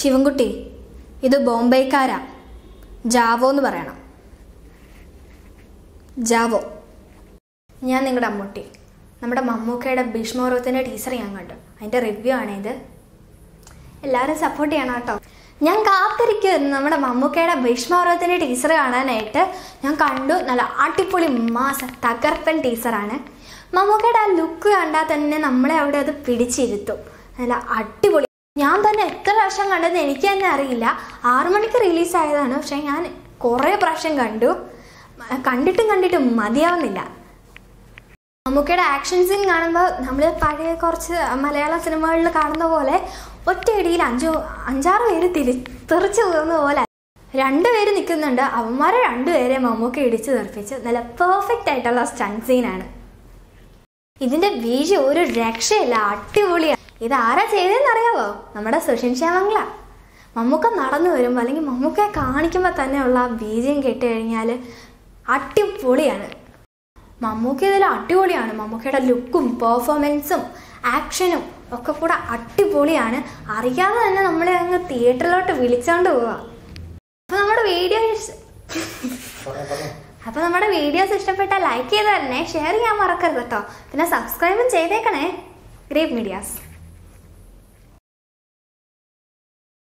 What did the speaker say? ശിവൻകുട്ടി, ഇത് ബോംബെക്കാരാ, ജാവോ എന്ന് പറയണം. ജാവോ. ഞാൻ നിങ്ങളുടെ അമ്മൂട്ടി. നമ്മുടെ മമ്മൂക്കയുടെ ഭീഷ്മപർവ്വത്തിൻ്റെ ടീച്ചർ ഞാൻ കണ്ടു. അതിൻ്റെ റിവ്യൂ ആണേത്. എല്ലാവരും സപ്പോർട്ട് ചെയ്യണം കേട്ടോ. ഞാൻ കാത്തിരിക്കുന്നു നമ്മുടെ മമ്മൂക്കയുടെ ഭീഷ്മപർവ്വത്തിൻ്റെ ടീച്ചർ കാണാനായിട്ട്. ഞാൻ കണ്ടു, നല്ല അടിപൊളി മാസ് തകർപ്പൻ ടീച്ചറാണ്. മമ്മൂക്കയുടെ ആ ലുക്ക് കണ്ടാൽ തന്നെ നമ്മളെ അവിടെ അത് പിടിച്ചിരുത്തും. നല്ല അടിപൊളി. ഞാൻ തന്നെ എത്ര പ്രാവശ്യം കണ്ടെന്ന് എനിക്ക് തന്നെ അറിയില്ല. 6 മണിക്ക് റിലീസായതാണ്, പക്ഷേ ഞാൻ കുറേ പ്രാവശ്യം കണ്ടു. കണ്ടിട്ടും മതിയാവുന്നില്ല. മമ്മൂക്കയുടെ ആക്ഷൻ സീൻ കാണുമ്പോൾ നമ്മൾ പഴയ കുറച്ച് മലയാള സിനിമകളിൽ കാണുന്ന പോലെ ഒറ്റയടിയിൽ 5-6 പേര് തെറിച്ച് പോകുന്ന പോലെ 2 പേര് നിൽക്കുന്നുണ്ട്. അവന്മാരെ 2 പേരെ മമ്മൂക്ക ഇടിച്ച് തെറിപ്പിച്ച് നല്ല പെർഫെക്റ്റ് ആയിട്ടുള്ള സ്റ്റണ്ട് സീനാണ്. ഇതിൻ്റെ വീഴ്ച ഒരു രക്ഷയില്ല, അടിപൊളിയാണ്. ഇതാരാ ചെയ്തതെന്നറിയാവോ? നമ്മുടെ സുഷിൻ ശ്യാമംഗ്ല. മമ്മൂക്ക നടന്നു വരുമ്പോൾ അല്ലെങ്കിൽ മമ്മൂക്കയെ കാണിക്കുമ്പോൾ തന്നെയുള്ള ആ ബീജം കേട്ട് കഴിഞ്ഞാൽ അടിപൊളിയാണ്. മമ്മൂക്ക ഇതിൽ അടിപൊളിയാണ്. മമ്മൂക്കയുടെ ലുക്കും പെർഫോമൻസും ആക്ഷനും ഒക്കെ കൂടെ അടിപൊളിയാണ്. അറിയാതെ തന്നെ നമ്മളെ അങ്ങ് തിയേറ്ററിലോട്ട് വിളിച്ചോണ്ട് പോവാം. അപ്പോൾ നമ്മുടെ വീഡിയോസ് ഇഷ്ടപ്പെട്ടാൽ ലൈക്ക് ചെയ്ത് തന്നെ, ഷെയർ ചെയ്യാൻ മറക്കരുത് കേട്ടോ. പിന്നെ സബ്സ്ക്രൈബും ചെയ്തേക്കണേ. Great medias.